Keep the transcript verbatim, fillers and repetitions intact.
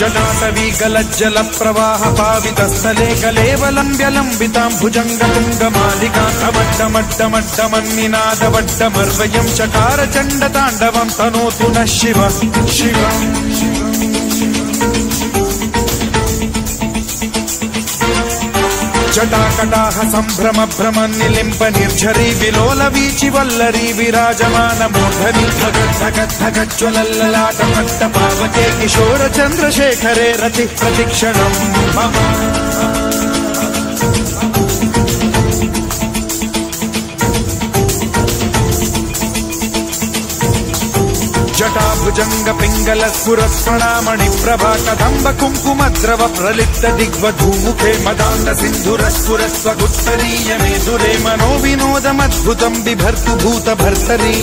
जटाटवी गलज्जल प्रवाह पावितस्थले कलेवलम्बुजङ्गतुङ्गमालिकामड्डमड्डमड्डमन्निनादवड्डमर्वयं चकारचण्डताण्डवं तनोतु नः शिव शिव। जटाकटाह सम्भ्रम भ्रम निलिम्ब निर्झरी विलोलवीचि वल्लरी विराजमानमोधरी धगद्धगद्धगज्ज्वलल्ललाटपट्टपावके किशोरचन्द्रशेखरे रतिः प्रतिक्षणं मम। जटाभुजंग पिंगल स्फुरस्फणामणि प्रभा कदंब कुंकुमद्रव प्रलिप्त दिग्वधूमुखे मदान्त सिन्धुरस्फुरस्वगुत्तरीय मे दुरे मनो विनोदमद्भुतं बिभर्तु भूत भर्तरी।